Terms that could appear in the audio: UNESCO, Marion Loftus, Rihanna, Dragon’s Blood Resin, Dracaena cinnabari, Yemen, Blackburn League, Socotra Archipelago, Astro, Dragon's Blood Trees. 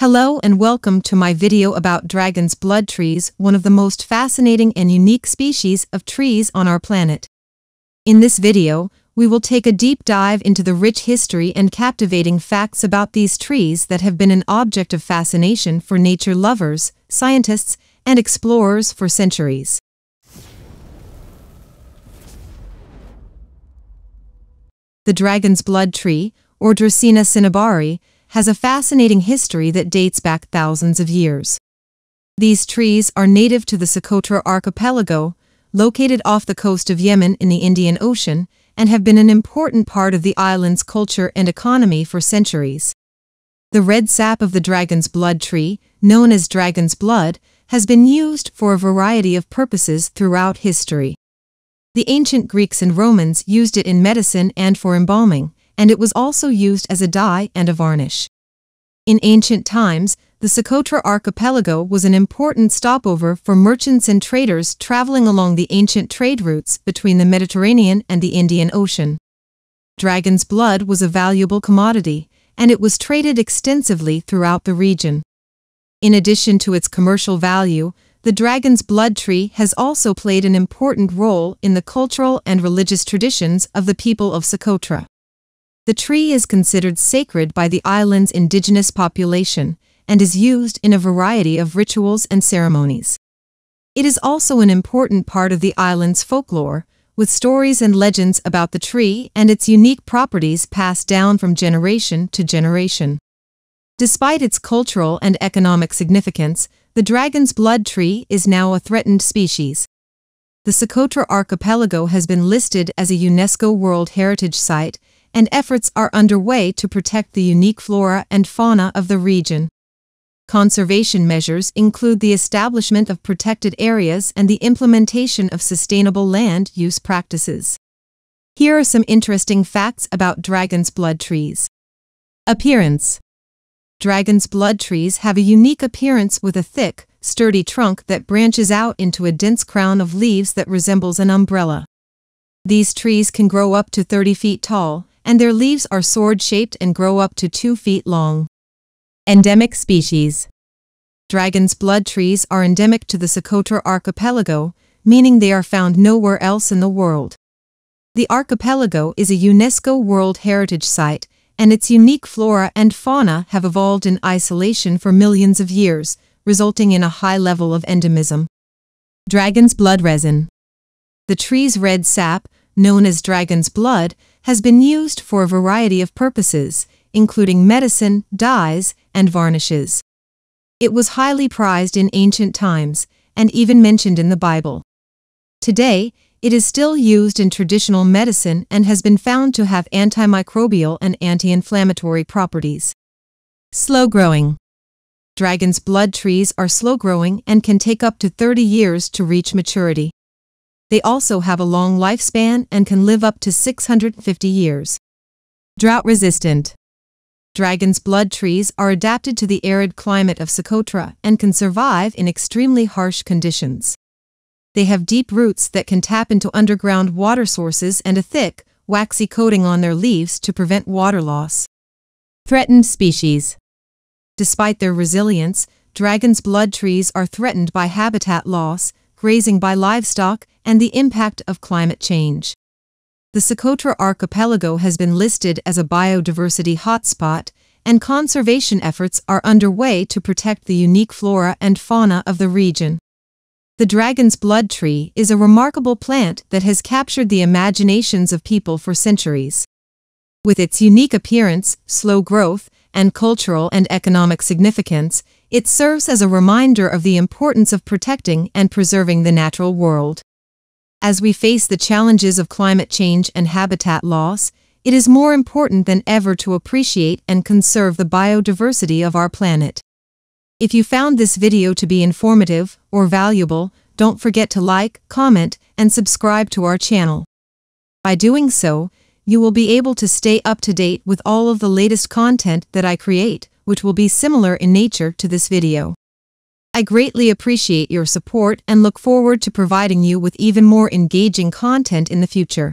Hello and welcome to my video about dragon's blood trees, one of the most fascinating and unique species of trees on our planet. In this video, we will take a deep dive into the rich history and captivating facts about these trees that have been an object of fascination for nature lovers, scientists, and explorers for centuries. The dragon's blood tree, or Dracaena cinnabari, has a fascinating history that dates back thousands of years. These trees are native to the Socotra Archipelago, located off the coast of Yemen in the Indian Ocean, and have been an important part of the island's culture and economy for centuries. The red sap of the dragon's blood tree, known as dragon's blood, has been used for a variety of purposes throughout history. The ancient Greeks and Romans used it in medicine and for embalming, and it was also used as a dye and a varnish. In ancient times, the Socotra Archipelago was an important stopover for merchants and traders traveling along the ancient trade routes between the Mediterranean and the Indian Ocean. Dragon's blood was a valuable commodity, and it was traded extensively throughout the region. In addition to its commercial value, the dragon's blood tree has also played an important role in the cultural and religious traditions of the people of Socotra. The tree is considered sacred by the island's indigenous population and is used in a variety of rituals and ceremonies. It is also an important part of the island's folklore, with stories and legends about the tree and its unique properties passed down from generation to generation. Despite its cultural and economic significance, the dragon's blood tree is now a threatened species. The Socotra Archipelago has been listed as a UNESCO World Heritage Site, and efforts are underway to protect the unique flora and fauna of the region. Conservation measures include the establishment of protected areas and the implementation of sustainable land use practices. Here are some interesting facts about dragon's blood trees. Appearance. Dragon's blood trees have a unique appearance with a thick, sturdy trunk that branches out into a dense crown of leaves that resembles an umbrella. These trees can grow up to 30 feet tall, and their leaves are sword-shaped and grow up to 2 feet long. Endemic species. Dragon's blood trees are endemic to the Socotra Archipelago, meaning they are found nowhere else in the world. The archipelago is a UNESCO World Heritage Site, and its unique flora and fauna have evolved in isolation for millions of years, resulting in a high level of endemism. Dragon's blood resin. The tree's red sap, known as dragon's blood, has been used for a variety of purposes, including medicine, dyes, and varnishes. It was highly prized in ancient times, and even mentioned in the Bible. Today, it is still used in traditional medicine and has been found to have antimicrobial and anti-inflammatory properties. Slow growing. Dragon's blood trees are slow growing and can take up to 30 years to reach maturity. They also have a long lifespan and can live up to 650 years. Drought-resistant. Dragon's blood trees are adapted to the arid climate of Socotra and can survive in extremely harsh conditions. They have deep roots that can tap into underground water sources and a thick, waxy coating on their leaves to prevent water loss. Threatened species. Despite their resilience, dragon's blood trees are threatened by habitat loss, grazing by livestock, and the impact of climate change. The Socotra Archipelago has been listed as a biodiversity hotspot, and conservation efforts are underway to protect the unique flora and fauna of the region. The dragon's blood tree is a remarkable plant that has captured the imaginations of people for centuries. With its unique appearance, slow growth, and cultural and economic significance, it serves as a reminder of the importance of protecting and preserving the natural world. As we face the challenges of climate change and habitat loss, it is more important than ever to appreciate and conserve the biodiversity of our planet. If you found this video to be informative or valuable, don't forget to like, comment, and subscribe to our channel. By doing so, you will be able to stay up to date with all of the latest content that I create, which will be similar in nature to this video. I greatly appreciate your support and look forward to providing you with even more engaging content in the future.